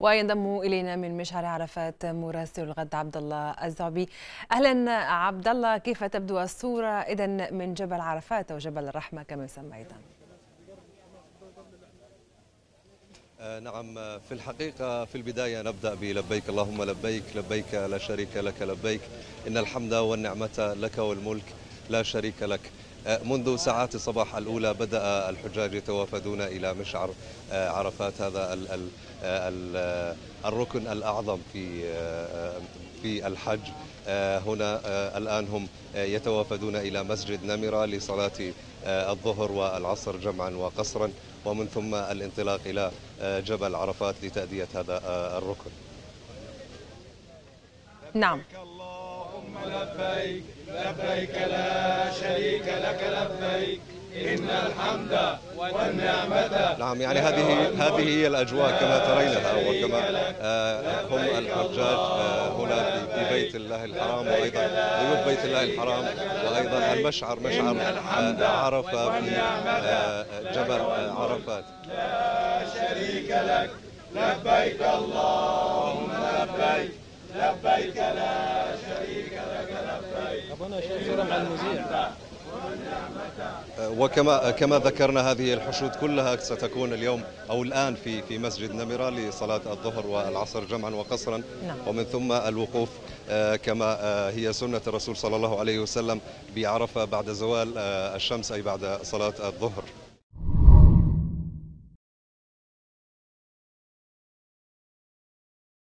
وينضم إلينا من مشعر عرفات مراسل الغد عبد الله الزعبي. أهلا عبد الله، كيف تبدو الصورة إذا من جبل عرفات أو جبل الرحمة كما يسمى أيضا؟ نعم، في الحقيقة في البداية نبدأ بلبيك اللهم لبيك، لبيك لا شريك لك لبيك، إن الحمد والنعمة لك والملك لا شريك لك. منذ ساعات الصباح الأولى بدأ الحجاج يتوافدون إلى مشعر عرفات، هذا الركن الأعظم في الحج. هنا الآن هم يتوافدون إلى مسجد نمرة لصلاة الظهر والعصر جمعا وقصرا، ومن ثم الانطلاق إلى جبل عرفات لتأدية هذا الركن. نعم. اللهم لبيك لبيك لا شريك لك لبيك، إن الحمد والنعمة. نعم، يعني هذه هي الأجواء كما ترينها، وكما هم الحجاج هنا في بيت الله الحرام، وأيضا ضيوف بيت الله الحرام، وأيضا المشعر مشعر عرفة في جبل عرفات. لا شريك لك لبيك اللهم لبيك لبيك لا شريك لك لبيك. أبونا شكرا على المذيع. وكما ذكرنا هذه الحشود كلها ستكون اليوم أو الآن في مسجد نمرة لصلاة الظهر والعصر جمعا وقصرا، ومن ثم الوقوف كما هي سنة الرسول صلى الله عليه وسلم بعرفة بعد زوال الشمس، أي بعد صلاة الظهر.